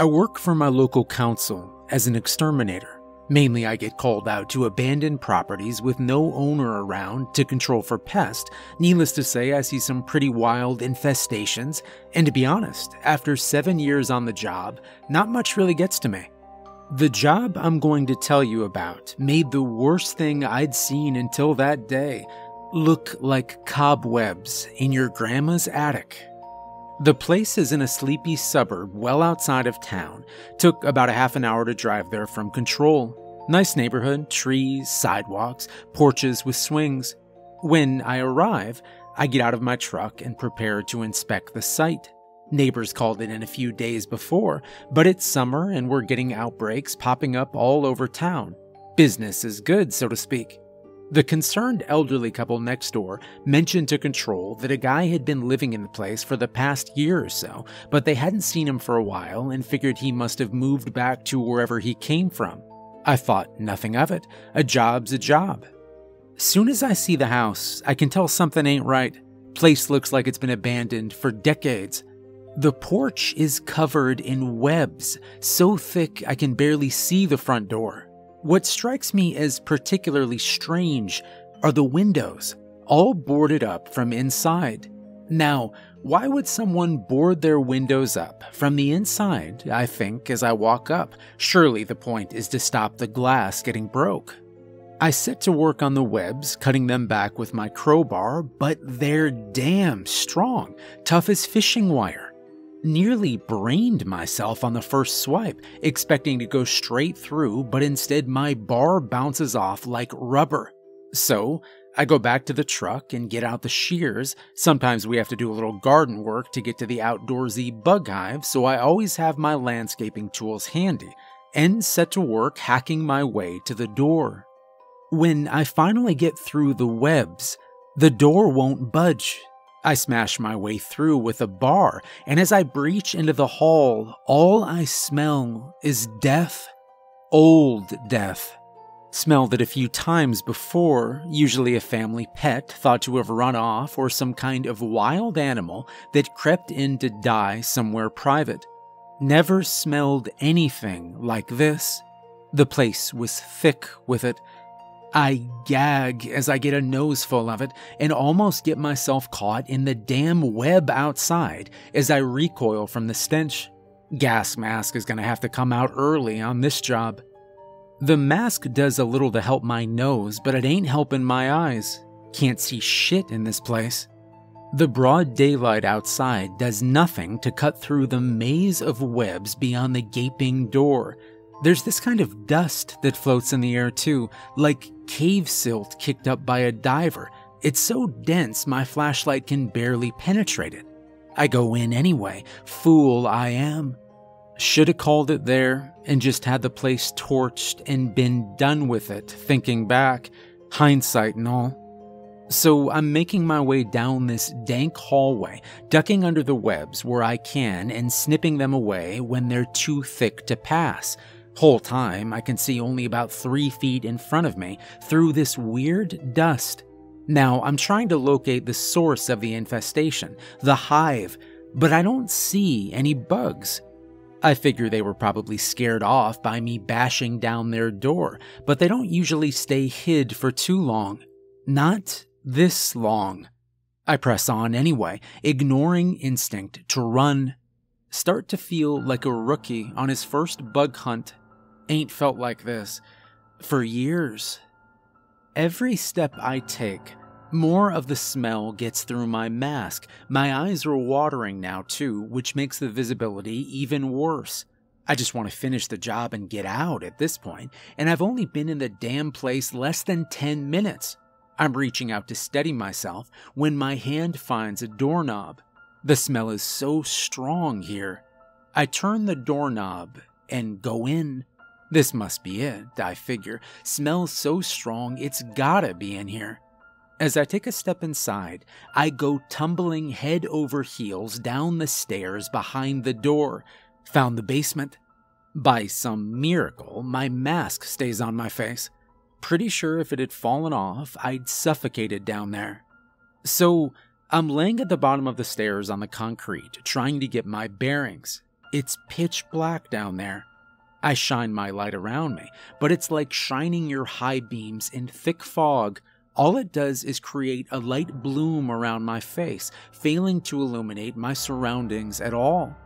I work for my local council as an exterminator. Mainly I get called out to abandoned properties with no owner around to control for pests. Needless to say, I see some pretty wild infestations, and to be honest, after 7 years on the job, not much really gets to me. The job I'm going to tell you about made the worst thing I'd seen until that day look like cobwebs in your grandma's attic. The place is in a sleepy suburb well outside of town. Took about a half an hour to drive there from Control. Nice neighborhood, trees, sidewalks, porches with swings. When I arrive, I get out of my truck and prepare to inspect the site. Neighbors called it in a few days before, but it's summer and we're getting outbreaks popping up all over town. Business is good, so to speak. The concerned elderly couple next door mentioned to Control that a guy had been living in the place for the past year or so, but they hadn't seen him for a while and figured he must have moved back to wherever he came from. I thought nothing of it. A job's a job. Soon as I see the house, I can tell something ain't right. Place looks like it's been abandoned for decades. The porch is covered in webs, so thick I can barely see the front door. What strikes me as particularly strange are the windows, all boarded up from inside. Now, why would someone board their windows up from the inside, I think, as I walk up? Surely the point is to stop the glass getting broke. I set to work on the webs, cutting them back with my crowbar, but they're damn strong, tough as fishing wire. Nearly brained myself on the first swipe, expecting to go straight through, but instead my bar bounces off like rubber. So, I go back to the truck and get out the shears. Sometimes we have to do a little garden work to get to the outdoorsy bug hive, so I always have my landscaping tools handy, and set to work hacking my way to the door. When I finally get through the webs, the door won't budge. I smash my way through with a bar, and as I breach into the hall, all I smell is death. Old death. Smelled it a few times before, usually a family pet thought to have run off or some kind of wild animal that crept in to die somewhere private. Never smelled anything like this. The place was thick with it. I gag as I get a noseful of it and almost get myself caught in the damn web outside as I recoil from the stench. Gas mask is going to have to come out early on this job. The mask does a little to help my nose, but it ain't helping my eyes. Can't see shit in this place. The broad daylight outside does nothing to cut through the maze of webs beyond the gaping door. There's this kind of dust that floats in the air too, like cave silt kicked up by a diver. It's so dense my flashlight can barely penetrate it. I go in anyway, fool I am. Should have called it there and just had the place torched and been done with it, thinking back, hindsight and all. So I'm making my way down this dank hallway, ducking under the webs where I can and snipping them away when they're too thick to pass. Whole time, I can see only about 3 feet in front of me through this weird dust. Now, I'm trying to locate the source of the infestation, the hive, but I don't see any bugs. I figure they were probably scared off by me bashing down their door, but they don't usually stay hid for too long. Not this long. I press on anyway, ignoring instinct to run. Start to feel like a rookie on his first bug hunt. Ain't felt like this for years. Every step I take, more of the smell gets through my mask. My eyes are watering now too, which makes the visibility even worse. I just want to finish the job and get out at this point, and I've only been in the damn place less than 10 minutes. I'm reaching out to steady myself when my hand finds a doorknob. The smell is so strong here. I turn the doorknob and go in. This must be it, I figure. Smells so strong, it's gotta be in here. As I take a step inside, I go tumbling head over heels down the stairs behind the door. Found the basement. By some miracle, my mask stays on my face. Pretty sure if it had fallen off, I'd suffocated down there. So, I'm laying at the bottom of the stairs on the concrete, trying to get my bearings. It's pitch black down there. I shine my light around me, but it's like shining your high beams in thick fog. All it does is create a light bloom around my face, failing to illuminate my surroundings at all.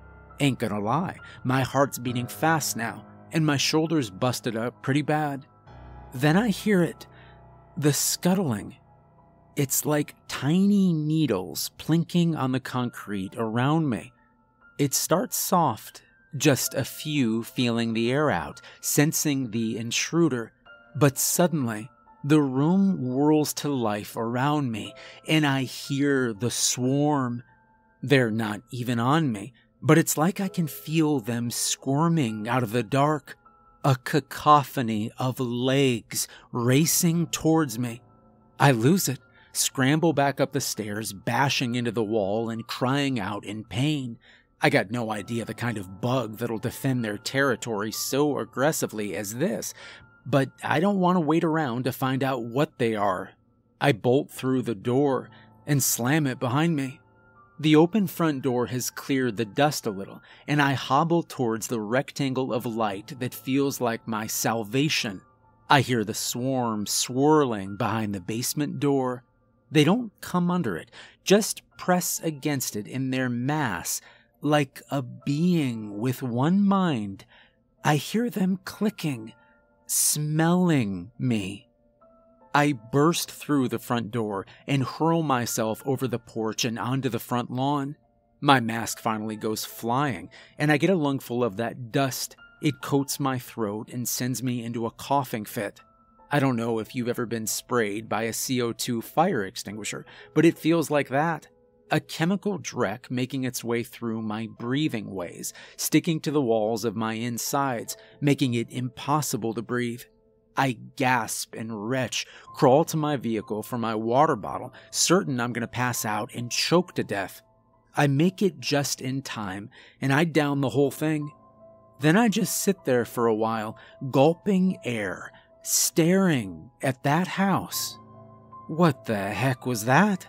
Ain't gonna lie, my heart's beating fast now, and my shoulders busted up pretty bad. Then I hear it, the scuttling. It's like tiny needles plinking on the concrete around me. It starts soft, just a few feeling the air out, sensing the intruder. But suddenly, the room whirls to life around me, and I hear the swarm. They're not even on me, but it's like I can feel them squirming out of the dark. A cacophony of legs racing towards me. I lose it, scramble back up the stairs, bashing into the wall and crying out in pain. I got no idea the kind of bug that'll defend their territory so aggressively as this, but I don't want to wait around to find out what they are. I bolt through the door and slam it behind me. The open front door has cleared the dust a little, and I hobble towards the rectangle of light that feels like my salvation. I hear the swarm swirling behind the basement door. They don't come under it, just press against it in their mass, like a being with one mind. I hear them clicking, smelling me. I burst through the front door and hurl myself over the porch and onto the front lawn. My mask finally goes flying, and I get a lungful of that dust. It coats my throat and sends me into a coughing fit. I don't know if you've ever been sprayed by a CO2 fire extinguisher, but it feels like that. A chemical dreck making its way through my breathing ways, sticking to the walls of my insides, making it impossible to breathe. I gasp and retch, crawl to my vehicle for my water bottle, certain I'm going to pass out and choke to death. I make it just in time, and I down the whole thing. Then I just sit there for a while, gulping air, staring at that house. What the heck was that?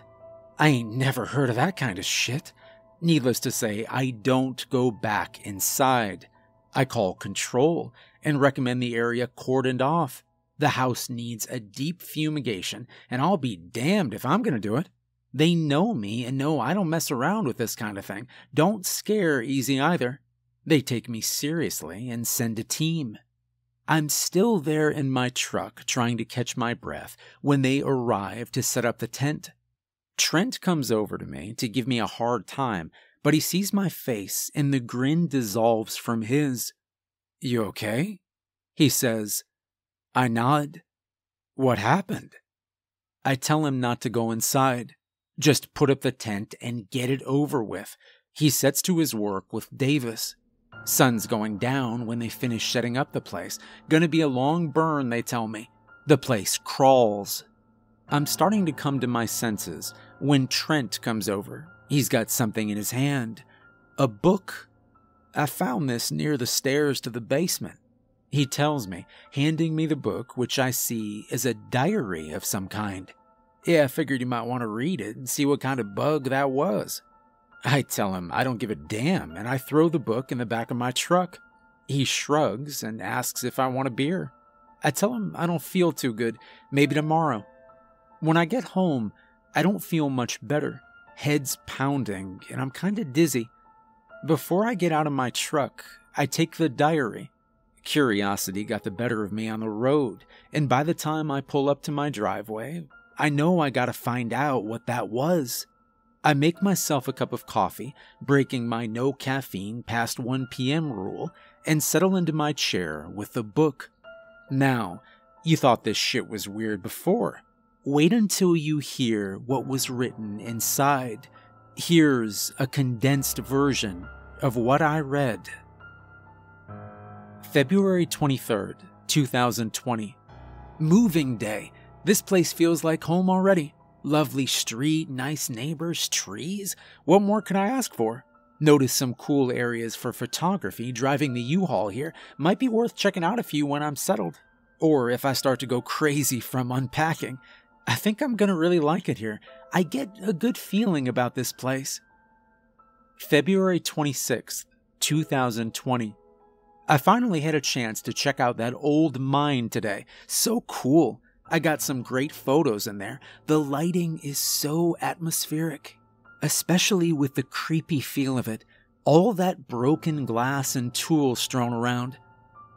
I ain't never heard of that kind of shit. Needless to say, I don't go back inside. I call control and recommend the area cordoned off. The house needs a deep fumigation, and I'll be damned if I'm gonna do it. They know me and know I don't mess around with this kind of thing. Don't scare easy either. They take me seriously and send a team. I'm still there in my truck trying to catch my breath when they arrive to set up the tent. Trent comes over to me to give me a hard time, but he sees my face and the grin dissolves from his. "You okay?" he says. I nod. "What happened?" I tell him not to go inside. Just put up the tent and get it over with. He sets to his work with Davis. Sun's going down when they finish setting up the place. Gonna be a long burn, they tell me. The place crawls. I'm starting to come to my senses when Trent comes over. He's got something in his hand. A book. I found this near the stairs to the basement, he tells me, handing me the book, which I see is a diary of some kind. Yeah, I figured you might want to read it and see what kind of bug that was. I tell him I don't give a damn, and I throw the book in the back of my truck. He shrugs and asks if I want a beer. I tell him I don't feel too good, maybe tomorrow. When I get home, I don't feel much better. Head's pounding, and I'm kinda dizzy. Before I get out of my truck, I take the diary. Curiosity got the better of me on the road, and by the time I pull up to my driveway, I know I gotta find out what that was. I make myself a cup of coffee, breaking my no caffeine past 1 p.m. rule, and settle into my chair with the book. Now, you thought this shit was weird before. Wait until you hear what was written inside. Here's a condensed version of what I read. February 23rd, 2020. Moving day. This place feels like home already. Lovely street, nice neighbors, trees. What more could I ask for? Notice some cool areas for photography. Driving the U-Haul here might be worth checking out a few when I'm settled, or if I start to go crazy from unpacking. I think I'm gonna really like it here. I get a good feeling about this place. February 26th, 2020. I finally had a chance to check out that old mine today. So cool. I got some great photos in there. The lighting is so atmospheric, especially with the creepy feel of it. All that broken glass and tools strewn around.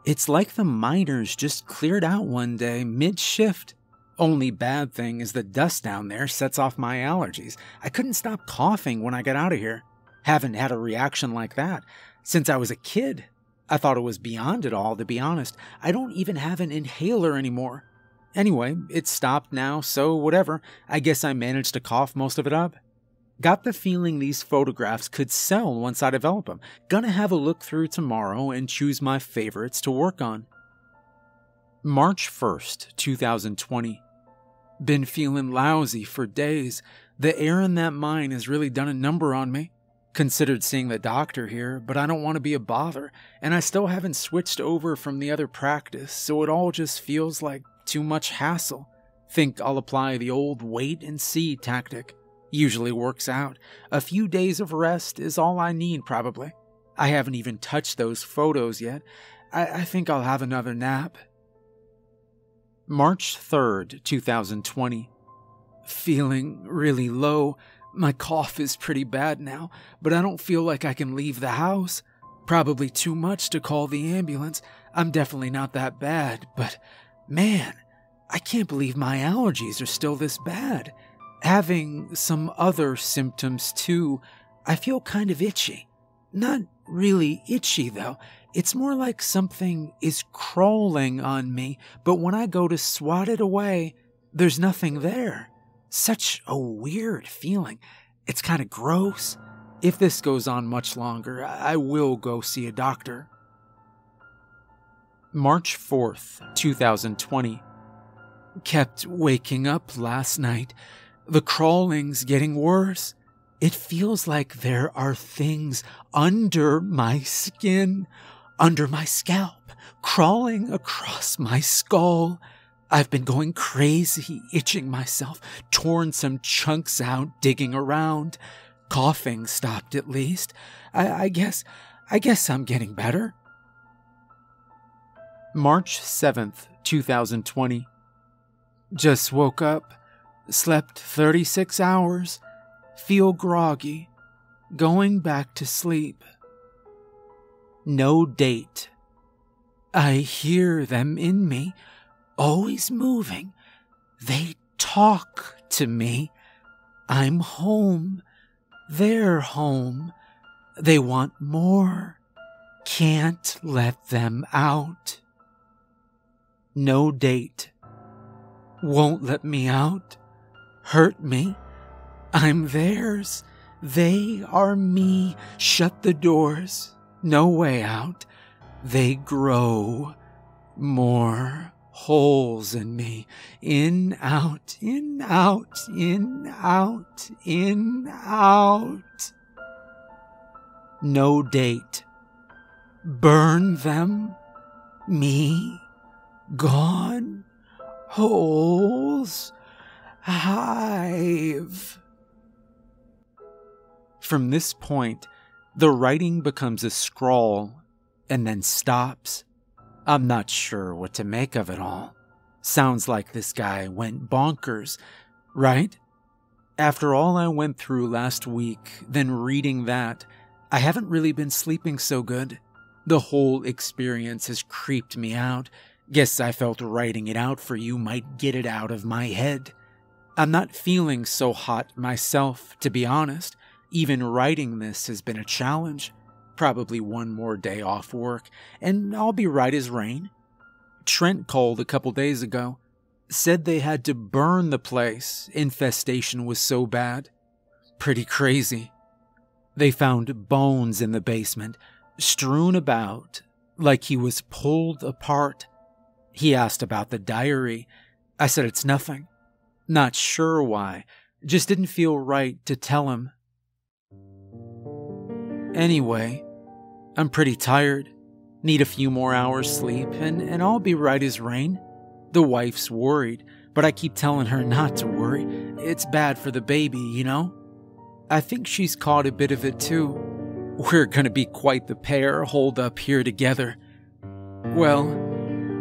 It's like the miners just cleared out one day mid-shift. Only bad thing is the dust down there sets off my allergies. I couldn't stop coughing when I got out of here. Haven't had a reaction like that since I was a kid. I thought it was beyond it all, to be honest. I don't even have an inhaler anymore. Anyway, it's stopped now, so whatever. I guess I managed to cough most of it up. Got the feeling these photographs could sell once I develop them. Gonna have a look through tomorrow and choose my favorites to work on. March 1st, 2020. Been feeling lousy for days. The air in that mine has really done a number on me. Considered seeing the doctor here, but I don't want to be a bother, and I still haven't switched over from the other practice, so it all just feels like too much hassle. Think I'll apply the old wait and see tactic. Usually works out. A few days of rest is all I need, probably. I haven't even touched those photos yet. I think I'll have another nap. March 3rd, 2020. Feeling really low. My cough is pretty bad now, but I don't feel like I can leave the house. Probably too much to call the ambulance. I'm definitely not that bad, but man, I can't believe my allergies are still this bad. Having some other symptoms too. I feel kind of itchy. Not really itchy though. It's more like something is crawling on me, but when I go to swat it away, there's nothing there. Such a weird feeling. It's kind of gross. If this goes on much longer, I will go see a doctor. March 4th, 2020. Kept waking up last night. The crawling's getting worse. It feels like there are things under my skin, under my scalp, crawling across my skull. I've been going crazy, itching myself, torn some chunks out, digging around. Coughing stopped at least. I guess I'm getting better. March 7th, 2020. Just woke up, slept 36 hours, feel groggy, going back to sleep. No date. I hear them in me. Always moving. They talk to me. I'm home. They're home. They want more. Can't let them out. No date. Won't let me out. Hurt me. I'm theirs. They are me. Shut the doors. No way out. They grow more. Holes in me. In, out, in, out, in, out, in, out. No date. Burn them. Me. Gone. Holes. Hive. From this point, the writing becomes a scrawl and then stops. I'm not sure what to make of it all. Sounds like this guy went bonkers, right? After all I went through last week, then reading that, I haven't really been sleeping so good. The whole experience has creeped me out. Guess I felt writing it out for you might get it out of my head. I'm not feeling so hot myself, to be honest. Even writing this has been a challenge. Probably one more day off work, and I'll be right as rain. Trent called a couple days ago. Said they had to burn the place. Infestation was so bad. Pretty crazy. They found bones in the basement, strewn about, like he was pulled apart. He asked about the diary. I said it's nothing. Not sure why. Just didn't feel right to tell him. Anyway, I'm pretty tired, need a few more hours sleep, and I'll be right as rain. The wife's worried, but I keep telling her not to worry. It's bad for the baby, you know? I think she's caught a bit of it too. We're gonna be quite the pair holed up here together. Well,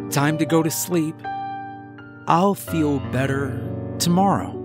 time to go to sleep. I'll feel better tomorrow.